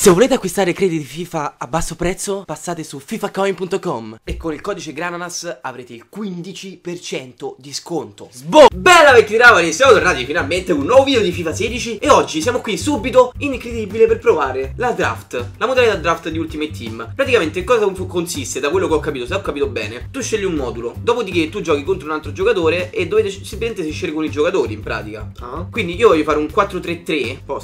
Se volete acquistare crediti FIFA a basso prezzo, passate su fifacoin.com e con il codice Grananas avrete il 15% di sconto. Bella vecchi travoli, siamo tornati finalmente con un nuovo video di FIFA 16 e oggi siamo qui subito, incredibile, per provare la draft, la modalità draft di Ultimate Team. Praticamente cosa consiste, da quello che ho capito, se ho capito bene, tu scegli un modulo, dopodiché tu giochi contro un altro giocatore e dovete semplicemente scegliere i giocatori in pratica. Quindi io voglio fare un 4-3-3,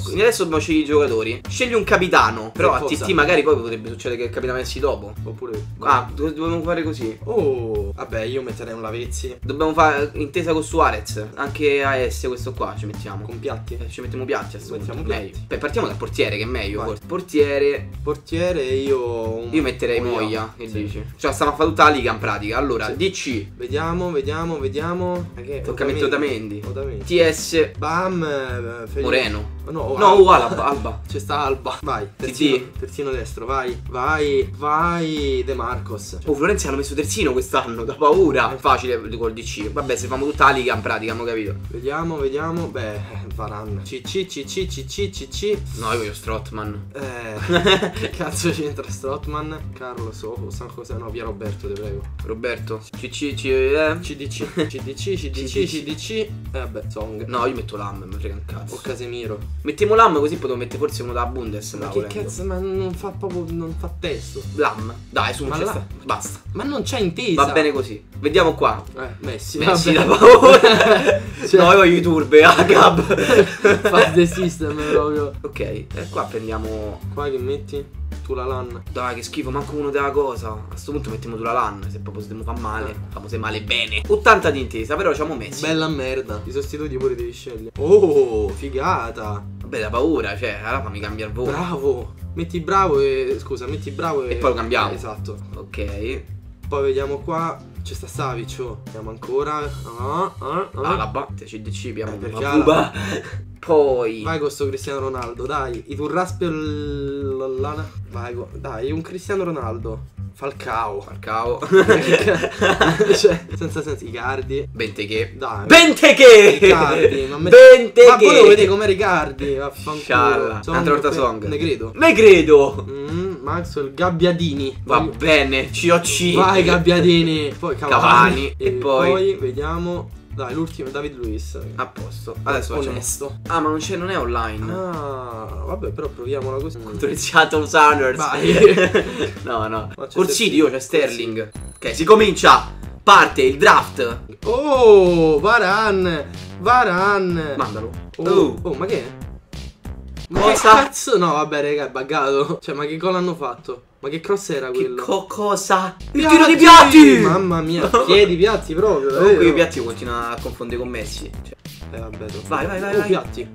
quindi adesso dobbiamo scegliere i giocatori, scegli un capitano. Però a TT magari poi potrebbe succedere che capita Messi dopo. Oppure dobbiamo fare così. Oh, vabbè, io metterei un Lavezzi. Dobbiamo fare intesa con Suarez. Anche AS questo qua ci mettiamo. Con Piatti? Ci mettiamo Piatti a questo punto. Meglio. Beh, partiamo dal portiere che è meglio. Portiere io metterei Moia. Che dici? Cioè stiamo a fare tutta la liga in pratica. Allora DC. Vediamo tocca mettere Otamendi. TS. Bam. Moreno. No, uguale Alba. C'è sta Alba. Vai. Terzino destro, vai De Marcos. Oh, Florenzi hanno messo terzino quest'anno, da paura. È facile col DC. Vabbè, se famo tutta la liga in pratica, hanno capito. Vediamo. Beh, Varane. CC. No, io voglio Strootman. Che cazzo c'entra Strootman? Carlo Soho, San José. No, via Roberto, te prego. Roberto. CDC. Vabbè, Song. No, io metto Lam, mi frega un cazzo. O Casemiro. Mettiamo Lam così potevo mettere forse uno da Bundes. Ma che cazzo, ma non fa proprio, non fa testo. Lam, dai su, ma là, basta. Ma non c'è intesa. Va bene così. Vediamo qua. Messi da paura. Cioè, no, io voglio i turbe, Gab. Fast the system proprio. Ok, qua prendiamo. Qua che metti? Tulalan. Dai, che schifo, manco uno della cosa. A sto punto mettiamo Tulalan. Se proprio stiamo fa male, famo se male bene. 80 di intesa, però ci siamo messi. Bella merda. I sostituti pure devi scegliere. Oh, figata. Vabbè, da paura, cioè, allora fammi cambiare volo. Bravo. Metti bravo e... scusa, metti bravo e poi lo cambiamo. Esatto. Ok. Poi vediamo qua. C'è sta Savic, oh. Andiamo ancora. Alaba. CDC, abbiamo una Alaba. Poi vai con sto Cristiano Ronaldo, dai. I tuo raspellana. Vai, dai, un Cristiano Ronaldo. Falcao. Cioè, senza Icardi. Benteché. Dai. Benteché. Icardi, ma volevo vedere com'era Icardi. Vaffanculo. Un'altra volta Song. Ne credo. Maxwell, Gabbiadini. Va bene, COC. Vai Gabbiadini. Poi Cavani. E poi vediamo. Dai, l'ultimo è David Luiz. A posto. Adesso facciamo questo. Ah, ma non è online. Ah, vabbè, però proviamola così. Contro il Seattle Sounders. No. Corsini, io c'è Sterling. Ok, si comincia. Parte il draft. Oh, Varane. Mandalo. Oh, ma che è? Ma che cazzo? No, vabbè, raga, è buggato. Cioè, ma che gol hanno fatto? Ma che cross era quello? Cosa? Il tiro di Piatti! Mamma mia, piedi Piatti proprio. Comunque Piatti continua a confondere con Messi. Cioè. Vabbè, vai. Piatti.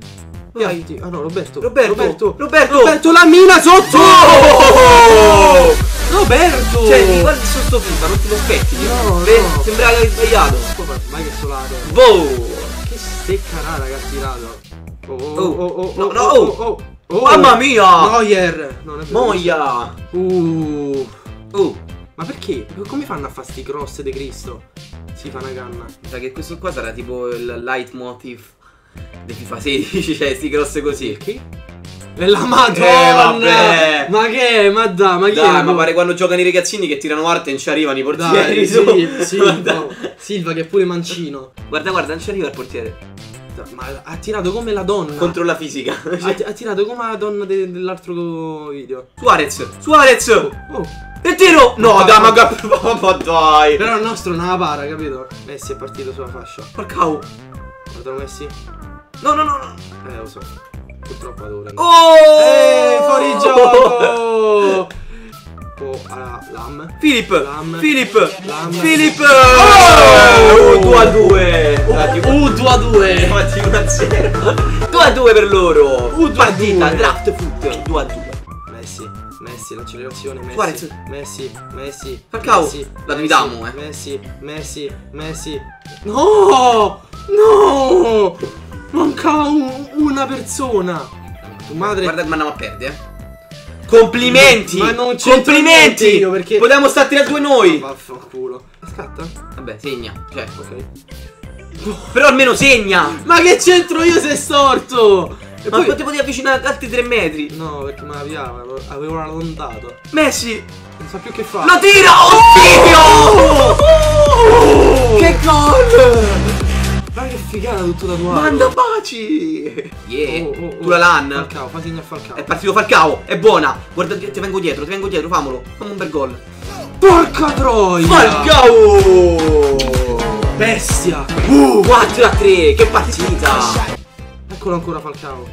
Ah no, Roberto, la mina sotto! Roberto! Cioè, guarda sotto FIFA, non ti lo aspetti. No. Sembra che hai sbagliato. Vai che solato. Boh! Che steccarata che ha tirato. Oh. Mamma mia! Neuer! Moia! Ma perché? Come fanno a fare sti cross de Cristo? Si fa una canna. Sai che questo qua sarà tipo il leitmotiv di FIFA 16, cioè sti cross così. Perché? La madonna! Ma che? Ma chi è? Ma pare quando giocano i ragazzini che tirano arte e non ci arrivano i portieri. Silva che è pure mancino. Guarda, non ci arriva il portiere. Ma ha tirato come la donna. Contro la fisica. Ha tirato come la donna dell'altro video. Suarez. E tiro. No, dai, ma dai. Però il nostro non la para, capito? Messi è partito sulla fascia. Porcao. Guardalo Messi. No. Lo so. Purtroppo adoro. Fuori gioco. Lam. Filip. 2-2. U2-2. Infatti 1-0. 2-2 per loro. U2-2. Partita draft foot. 2-2. Messi, l'accelerazione. Messi. Falcao. La dividiamo, Messi. No. Mancava una persona. Tu madre. Guarda, ma andiamo a perdere, eh. Complimenti! Ma non c'è. Complimenti! Perché... potevamo stare a tirare due noi! Ma vaffanculo. Scatta? Vabbè, segna. Cioè, ok. Però almeno segna! Ma che c'entro io se è storto! E ma poi non potevi avvicinare altri 3 metri. No, perché me la piava, avevo rallentato. Messi! Non so più che fare. La tira! Oddio! Che gol! Ma che figata tutto tatuato. Manda baci. Yeah. Tu la LAN Falcao, fatigna a Falcao. È partito Falcao, è buona. Guarda, ti vengo dietro, famolo. Fammi un bel gol. Porca troia! Falcao! Bestia! 4-3, che partita! Eccolo ancora Falcao.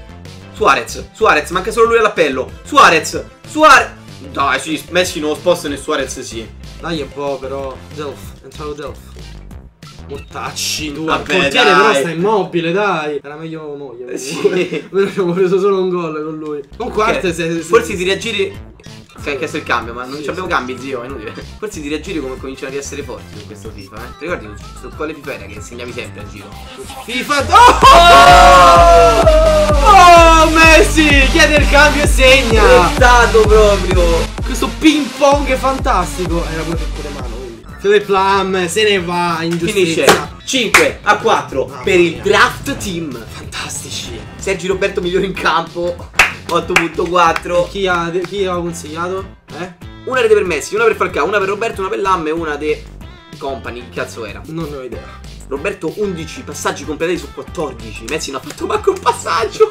Suarez, Suarez, manca solo lui all'appello. Suarez, Suarez. Dai, sì, Messi non lo sposta né Suarez sì. Dai un po' però. Delf, entravo Delf. Mortacci tu. Vabbè, il portiere dai, però sta immobile, dai. Era meglio moglie. Sì. Noi abbiamo preso solo un gol con lui. Comunque okay. Forse ti reagire. Che ha chiesto il cambio, ma non sì, abbiamo cambi, zio, è inutile. Forse ti reagire come cominciano a essere forti con questo FIFA, eh. Ti ricordi su quale FIFA era che insegnavi sempre a giro? FIFA. Oh! Oh Messi! Chiede il cambio e segna! È stato proprio! Questo ping pong è fantastico! Era proprio con le mani. Fede Plum se ne va in giustizia. Finisce 5-4 per il draft team. Fantastici. Sergi Roberto migliore in campo 8.4. Chi ha consigliato? Una rete per Messi, una per Falcao, una per Roberto, una per Lam e una de Company. Cazzo era? Non ne ho idea. Roberto 11 passaggi completati su 14. Messi non ha fatto manco un passaggio.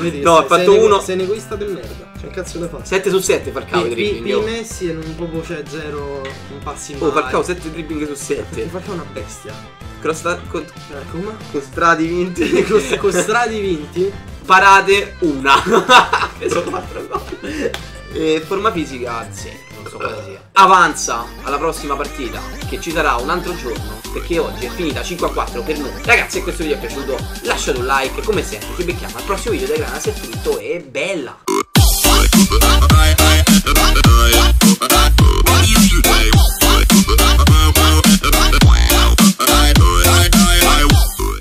Dire, no, ha fatto uno. Se ne questa del merda. Cioè, cazzo da fare. 7 su 7 Falcao dribbling. Messi e non proprio c'è zero impassi mai. Oh, Falcao 7 dribbling su 7. Falcao è una bestia. Crosta come? Costrati vinti. Costrati vinti. Parate una. Sono 4 gol. Forma fisica 0. Non so cosa sia. Avanza alla prossima partita che ci sarà un altro giorno, perché oggi è finita 5-4 per noi. Ragazzi, se questo video vi è piaciuto lasciate un like, come sempre ci becchiamo al prossimo video dei Grananas, è tutto e bella.